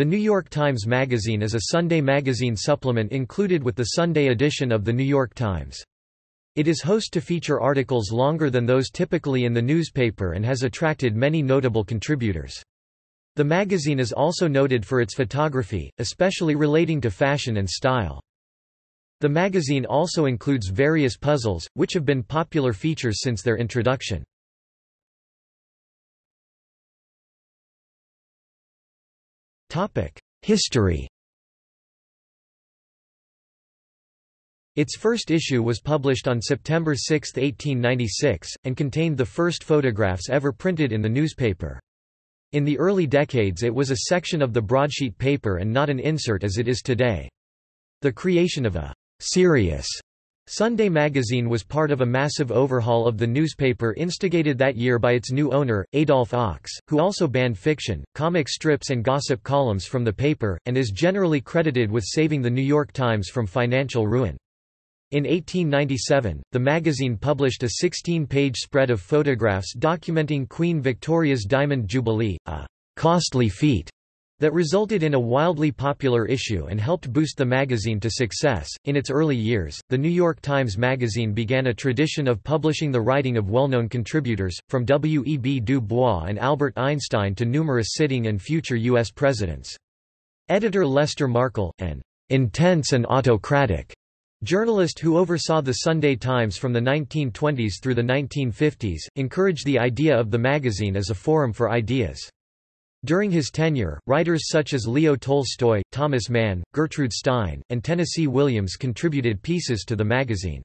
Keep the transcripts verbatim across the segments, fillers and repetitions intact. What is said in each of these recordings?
The New York Times Magazine is a Sunday magazine supplement included with the Sunday edition of The New York Times. It is host to feature articles longer than those typically in the newspaper and has attracted many notable contributors. The magazine is also noted for its photography, especially relating to fashion and style. The magazine also includes various puzzles, which have been popular features since their introduction. History. Its first issue was published on September sixth, eighteen ninety-six, and contained the first photographs ever printed in the newspaper. In the early decades it was a section of the broadsheet paper and not an insert as it is today. The creation of a serious Sunday magazine was part of a massive overhaul of the newspaper instigated that year by its new owner, Adolph Ochs, who also banned fiction, comic strips and gossip columns from the paper, and is generally credited with saving the New York Times from financial ruin. In eighteen ninety-seven, the magazine published a sixteen-page spread of photographs documenting Queen Victoria's Diamond Jubilee, a costly feat that resulted in a wildly popular issue and helped boost the magazine to success. In its early years, the New York Times Magazine began a tradition of publishing the writing of well-known contributors, from W E B Du Bois and Albert Einstein to numerous sitting and future U S presidents. Editor Lester Markle, an intense and autocratic journalist who oversaw the Sunday Times from the nineteen twenties through the nineteen fifties, encouraged the idea of the magazine as a forum for ideas. During his tenure, writers such as Leo Tolstoy, Thomas Mann, Gertrude Stein, and Tennessee Williams contributed pieces to the magazine.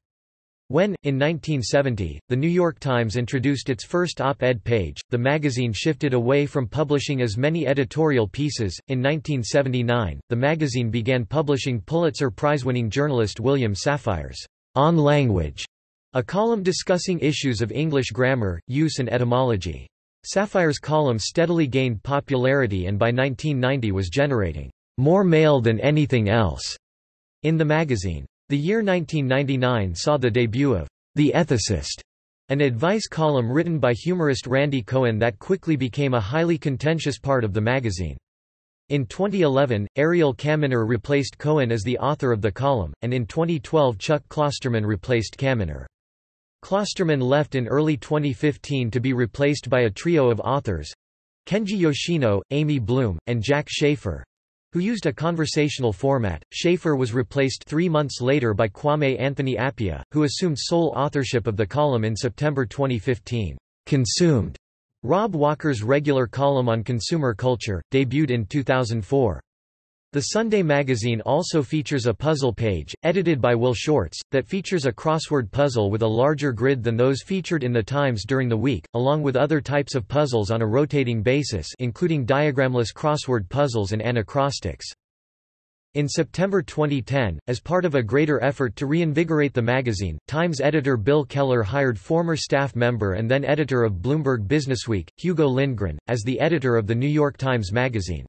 When, in nineteen seventy, the New York Times introduced its first op-ed page, the magazine shifted away from publishing as many editorial pieces. In nineteen seventy-nine, the magazine began publishing Pulitzer Prize-winning journalist William Safire's On Language, a column discussing issues of English grammar, use and etymology. Safire's column steadily gained popularity and by nineteen ninety was generating more mail than anything else in the magazine. The year nineteen ninety-nine saw the debut of The Ethicist, an advice column written by humorist Randy Cohen that quickly became a highly contentious part of the magazine. In twenty eleven, Ariel Kaminer replaced Cohen as the author of the column, and in twenty twelve Chuck Klosterman replaced Kaminer. Klosterman left in early twenty fifteen to be replaced by a trio of authors—Kenji Yoshino, Amy Bloom, and Jack Schaefer, who used a conversational format. Schaefer was replaced three months later by Kwame Anthony Appiah, who assumed sole authorship of the column in September twenty fifteen. Consumed, Rob Walker's regular column on consumer culture, debuted in two thousand four. The Sunday magazine also features a puzzle page, edited by Will Shortz, that features a crossword puzzle with a larger grid than those featured in the Times during the week, along with other types of puzzles on a rotating basis, including diagramless crossword puzzles and anacrostics. In September twenty ten, as part of a greater effort to reinvigorate the magazine, Times editor Bill Keller hired former staff member and then editor of Bloomberg Businessweek, Hugo Lindgren, as the editor of the New York Times Magazine.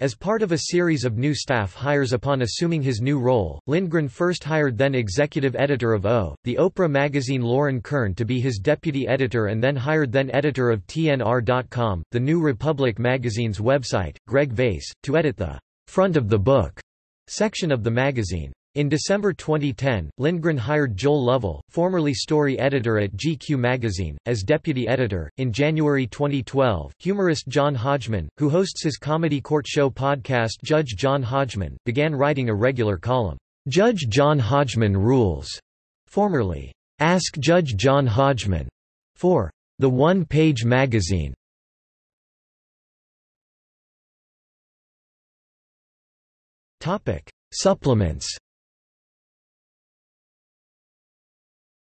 As part of a series of new staff hires upon assuming his new role, Lindgren first hired then-executive editor of O, the Oprah magazine Lauren Kern to be his deputy editor and then hired then-editor of T N R dot com, the New Republic magazine's website, Greg Vase, to edit the front of the book section of the magazine. In December twenty ten, Lindgren hired Joel Lovell, formerly story editor at G Q magazine, as deputy editor. In January twenty twelve, humorist John Hodgman, who hosts his comedy court show podcast Judge John Hodgman, began writing a regular column, Judge John Hodgman Rules, formerly Ask Judge John Hodgman, for the one-page magazine. Topic: Supplements.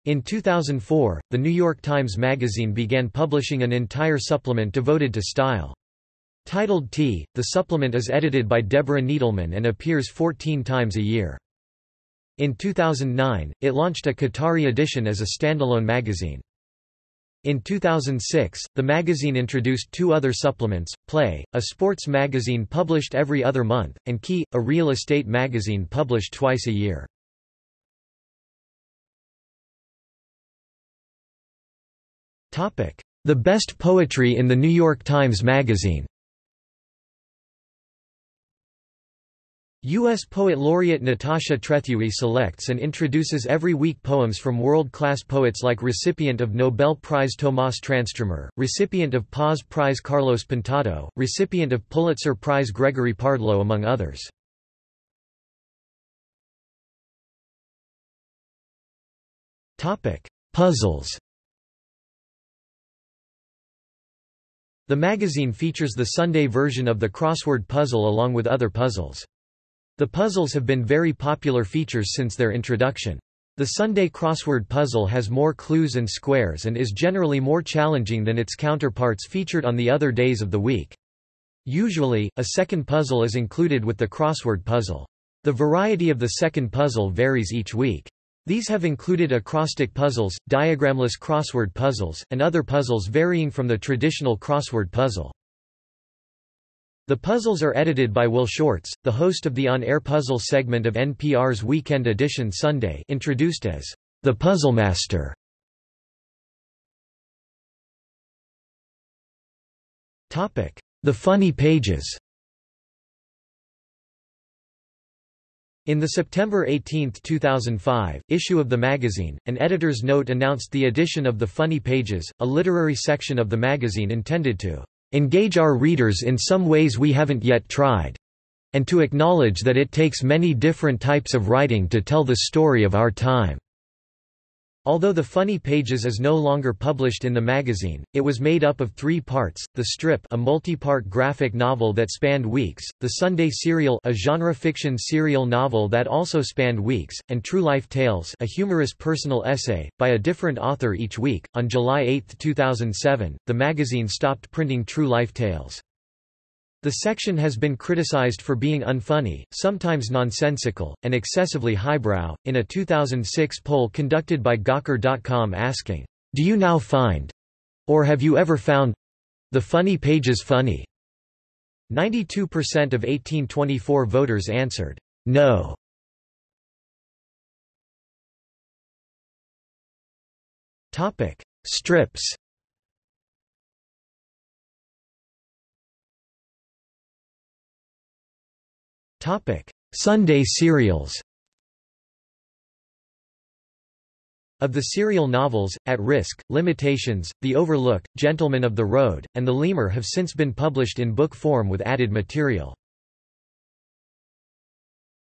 In two thousand four, the New York Times Magazine began publishing an entire supplement devoted to style. Titled Tea, the supplement is edited by Deborah Needleman and appears fourteen times a year. In two thousand nine, it launched a Qatari edition as a standalone magazine. In two thousand six, the magazine introduced two other supplements, Play, a sports magazine published every other month, and Key, a real estate magazine published twice a year. The best poetry in the New York Times Magazine. U S Poet Laureate Natasha Trethewey selects and introduces every week poems from world-class poets like recipient of Nobel Prize Tomas Tranströmer, recipient of Paz Prize Carlos Pintado, recipient of Pulitzer Prize Gregory Pardlo, among others. Puzzles. The magazine features the Sunday version of the crossword puzzle along with other puzzles. The puzzles have been very popular features since their introduction. The Sunday crossword puzzle has more clues and squares and is generally more challenging than its counterparts featured on the other days of the week. Usually, a second puzzle is included with the crossword puzzle. The variety of the second puzzle varies each week. These have included acrostic puzzles, diagramless crossword puzzles, and other puzzles varying from the traditional crossword puzzle. The puzzles are edited by Will Shortz, the host of the on-air puzzle segment of N P R's Weekend Edition Sunday, introduced as the Puzzle Master. Topic: The Funny Pages. In the September eighteenth two thousand five, issue of the magazine, an editor's note announced the addition of the Funny Pages, a literary section of the magazine intended to engage our readers in some ways we haven't yet tried, and to acknowledge that it takes many different types of writing to tell the story of our time. Although The Funny Pages is no longer published in the magazine, it was made up of three parts: The Strip, a multi-part graphic novel that spanned weeks; The Sunday Serial, a genre fiction serial novel that also spanned weeks; and True Life Tales, a humorous personal essay, by a different author each week. On July eighth two thousand seven, the magazine stopped printing True Life Tales. The section has been criticized for being unfunny, sometimes nonsensical, and excessively highbrow. In a two thousand six poll conducted by Gawker dot com asking, "Do you now find, or have you ever found, the Funny Pages funny?" ninety-two percent of eighteen twenty-four voters answered, "No." Topic: Strips. Topic: Sunday Serials. Of the serial novels, At Risk, Limitations, The Overlook, Gentlemen of the Road, and The Lemur have since been published in book form with added material.